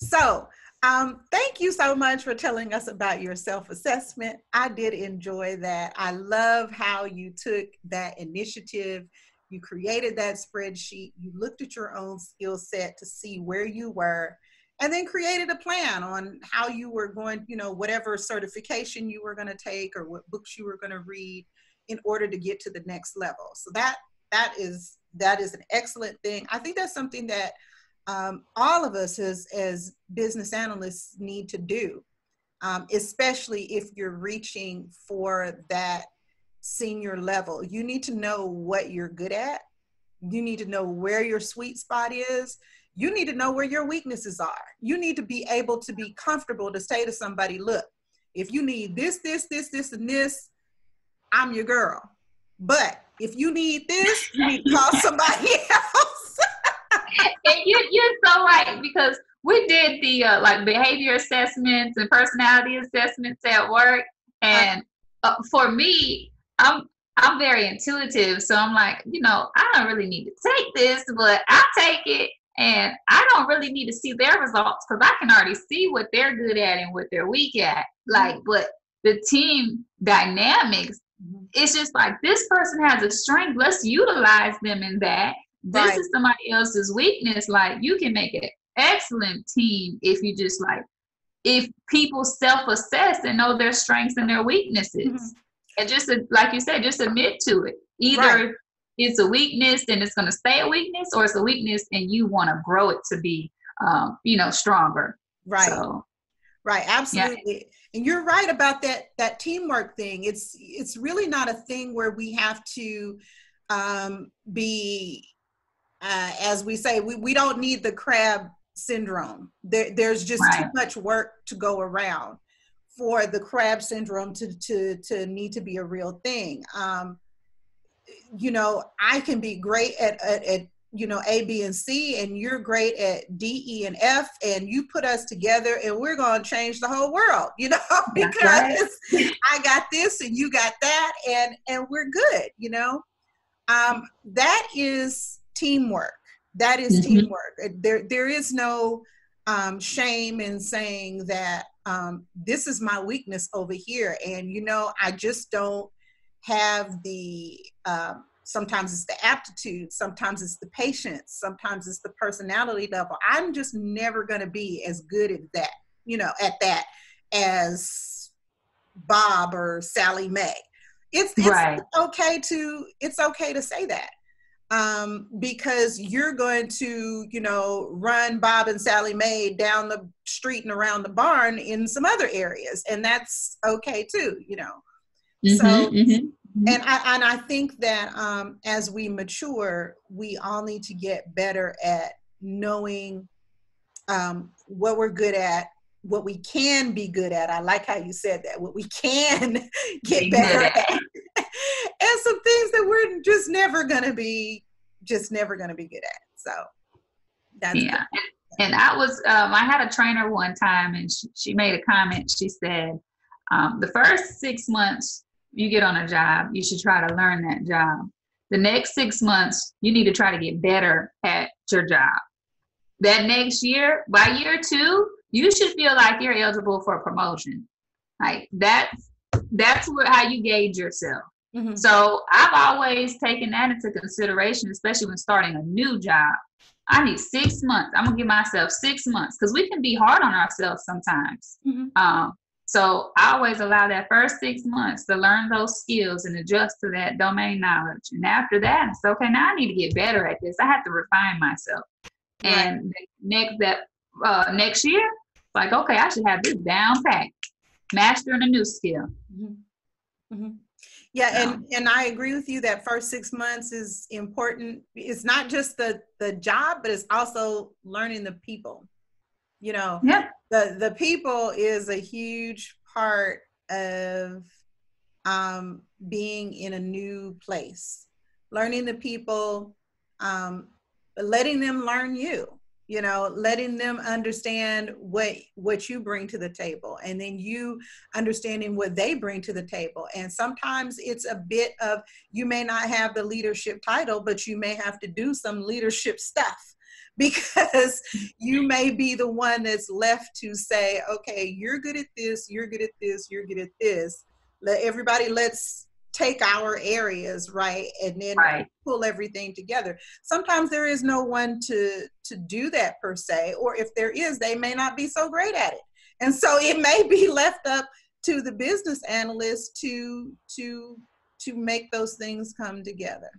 So thank you so much for telling us about your self-assessment. I did enjoy that. I love how you took that initiative. You created that spreadsheet. You looked at your own skill set to see where you were, and then created a plan on how you were going, you know, whatever certification you were going to take or what books you were going to read in order to get to the next level. So that is an excellent thing. I think that's something that all of us as business analysts need to do, especially if you're reaching for that senior level. You need to know what you're good at. You need to know where your sweet spot is. You need to know where your weaknesses are. You need to be able to be comfortable to say to somebody, look, if you need this, this, this, this, and this, I'm your girl. But if you need this, you need to call somebody else. And you're so right, because we did the like behavior assessments and personality assessments at work. And for me, I'm very intuitive. So I'm like, you know, I don't really need to take this, but I'll take it. And I don't really need to see their results because I can already see what they're good at and what they're weak at. Like, but the team dynamics, it's just like, this person has a strength. Let's utilize them in that. This right. is somebody else's weakness. Like, you can make an excellent team if you just like, if people self-assess and know their strengths and their weaknesses. Mm-hmm. And just like you said, just admit to it. Either right. it's a weakness and it's going to stay a weakness, or it's a weakness and you want to grow it to be, you know, stronger. Right. So, right. Absolutely. Yeah. And you're right about that teamwork thing. It's really not a thing where we have to be, as we say, we don't need the crab syndrome. There's just right. too much work to go around for the crab syndrome to need to be a real thing. You know, I can be great at you know, A, B, and C, and you're great at D, E, and F, and you put us together and we're going to change the whole world, you know, because I got this and you got that, and we're good, you know. That is teamwork. That is mm-hmm. teamwork. There is no shame in saying that this is my weakness over here, and, you know, I just don't have the, sometimes it's the aptitude, sometimes it's the patience, sometimes it's the personality level. I'm just never going to be as good at that, you know, at that as Bob or Sally Mae. It's right. it's okay to say that, because you're going to, you know, run Bob and Sally Mae down the street and around the barn in some other areas. And that's okay too, you know. Mm-hmm, so, mm-hmm. And I think that as we mature, we all need to get better at knowing what we're good at, what we can be good at. I like how you said that, what we can get better at. And some things that we're just never going to be good at. So that's yeah. Good. And I was, I had a trainer one time, and she made a comment. She said, the first 6 months you get on a job, you should try to learn that job. The next 6 months, you need to try to get better at your job. That next year, by year 2, you should feel like you're eligible for a promotion. Like that's how you gauge yourself. Mm-hmm. So I've always taken that into consideration, especially when starting a new job. I need 6 months. I'm gonna give myself 6 months because we can be hard on ourselves sometimes. Mm-hmm. So I always allow that first 6 months to learn those skills and adjust to that domain knowledge. And after that, it's okay, now I need to get better at this. I have to refine myself. Right. And next year, it's like, okay, I should have this down pat, mastering a new skill. Mm-hmm. Mm-hmm. Yeah, and I agree with you that first 6 months is important. It's not just the job, but it's also learning the people. You know, yeah. the people is a huge part of being in a new place. Learning the people, letting them learn you. You know, letting them understand what you bring to the table, and then you understanding what they bring to the table. And sometimes it's a bit of, you may not have the leadership title, but you may have to do some leadership stuff. because you may be the one that's left to say, okay, you're good at this, you're good at this, you're good at this. Let's take our areas, right? And then pull everything together. Sometimes there is no one to do that per se, or if there is, they may not be so great at it. And so it may be left up to the business analyst to make those things come together.